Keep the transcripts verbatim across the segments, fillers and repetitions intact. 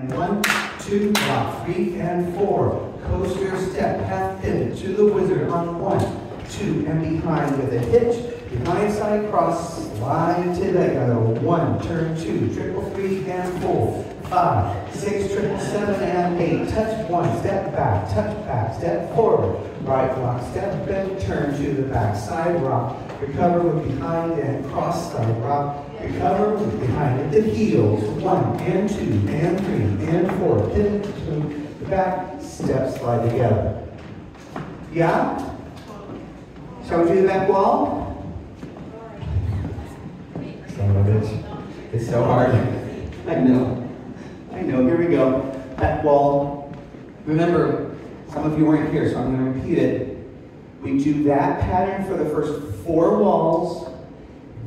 And one, two, block, three, and four. Coaster step, half pivot to the wizard on one, two, and behind with a hitch. Behind side cross, slide to leg on the one, turn two, triple three, and four. Five, six, triple seven, and eight. Touch one, step back, touch back, step forward. Right block, step bend, turn to the back side rock. Recover with behind and cross side rock. Recover with behind at the heels. One, and two, and three, and four. Pivot to the back, step, slide together. Yeah? Shall we do the back wall? Son of a bitch. It's so hard. I know. I know. Here we go. Back wall. Remember, some of you weren't here, so I'm going to repeat it. We do that pattern for the first four walls.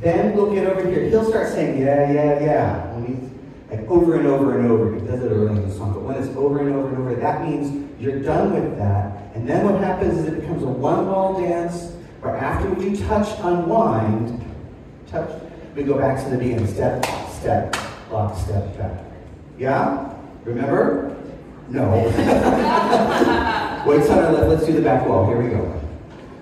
Then we'll get over here. He'll start saying, yeah, yeah, yeah. When he's like over and over and over. He does it early in the song, but when it's over and over and over, that means you're done with that. And then what happens is it becomes a one-wall dance, where after we do touch, unwind, touch, we go back to the beginning. Step, step, block, step, back. Yeah? Remember? No. Wait, so let's do the back wall. Here we go.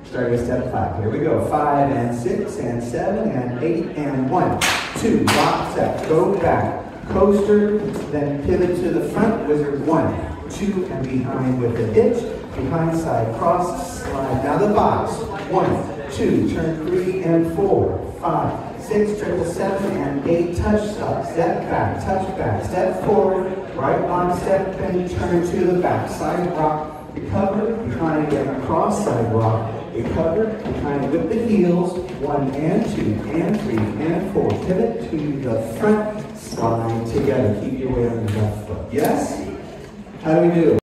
Starting with step five. Here we go. Five, and six, and seven, and eight, and one, two, block, step, go back. Coaster, then pivot to the front. Wizard, one, two, and behind with a hitch. Behind side, cross, slide. Now the box. One, two, turn three, and four, five, six, triple seven, and eight, touch, stop, step back, touch back, step forward, right on, step bend, turn to the back, side rock, recover, behind again, cross side rock, recover, behind with the heels, one and two, and three, and four, pivot to the front, slide together, keep your weight on the left foot, yes? How do we do?